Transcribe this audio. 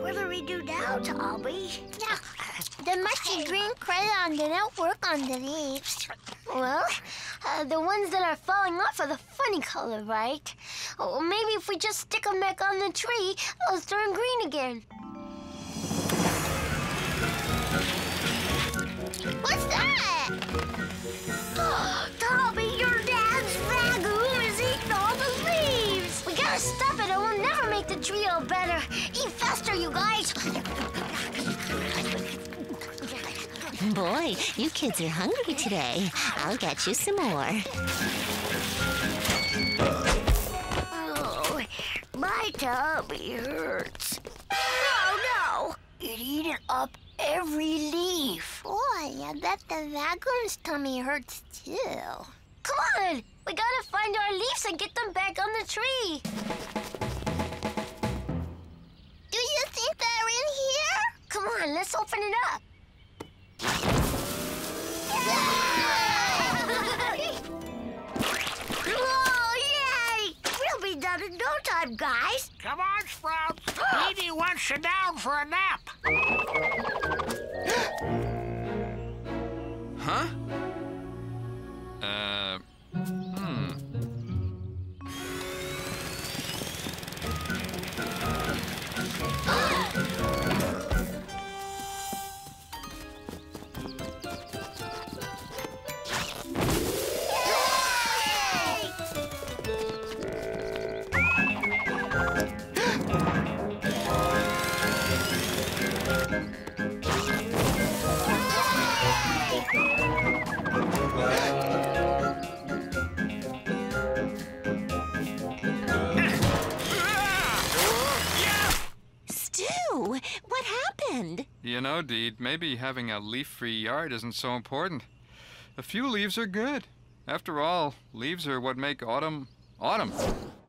What do we do now, Tommy? Yeah, the mushy green crayon didn't work on the leaves. Well, the ones that are falling off are the funny color, right? Or maybe if we just stick them back on the tree, they'll turn green again. What's that? Oh, Tommy, your dad's ragoo is eating all the leaves. We gotta stop it, or we'll never make the tree all better. Eat faster, you guys. Boy, you kids are hungry today. I'll get you some more. Oh, my tummy hurts. Oh, no. It ate it up every leaf. Boy, I bet the raccoon's tummy hurts, too. Come on. We gotta find our leaves and get them back on the tree. Do you think they're in here? Come on, let's open it up. Whoa, yay! We'll be done in no time, guys. Come on, Sprouts. Edie wants you down for a nap. Huh? You know, Deed, maybe having a leaf-free yard isn't so important. A few leaves are good. After all, leaves are what make autumn, autumn.